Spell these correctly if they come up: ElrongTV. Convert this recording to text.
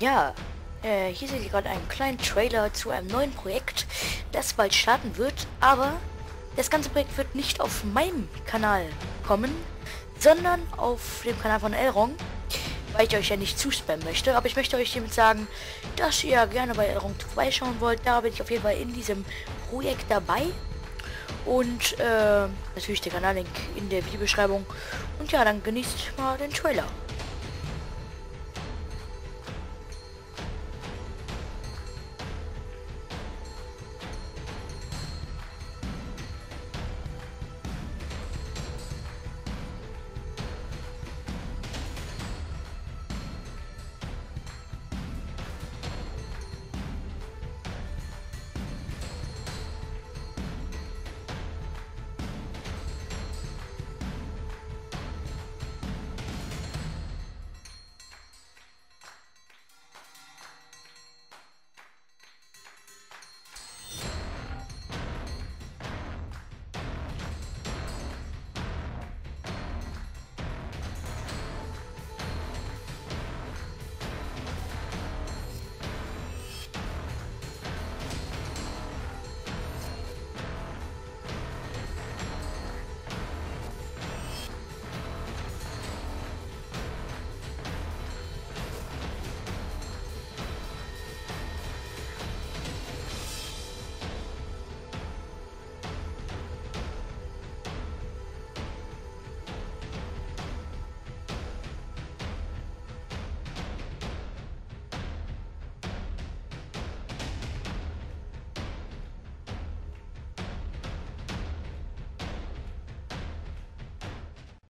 Ja, hier seht ihr gerade einen kleinen Trailer zu einem neuen Projekt, das bald starten wird, aber das ganze Projekt wird nicht auf meinem Kanal kommen, sondern auf dem Kanal von Elrong, weil ich euch ja nicht zuspammen möchte, aber ich möchte euch hiermit sagen, dass ihr gerne bei Elrong vorbeischauen wollt, da bin ich auf jeden Fall in diesem Projekt dabei. Und natürlich der Kanallink in der Videobeschreibung. Und ja, dann genießt mal den Trailer.